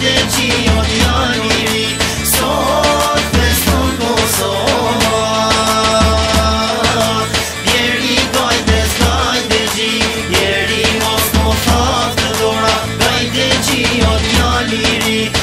Did you on your lady?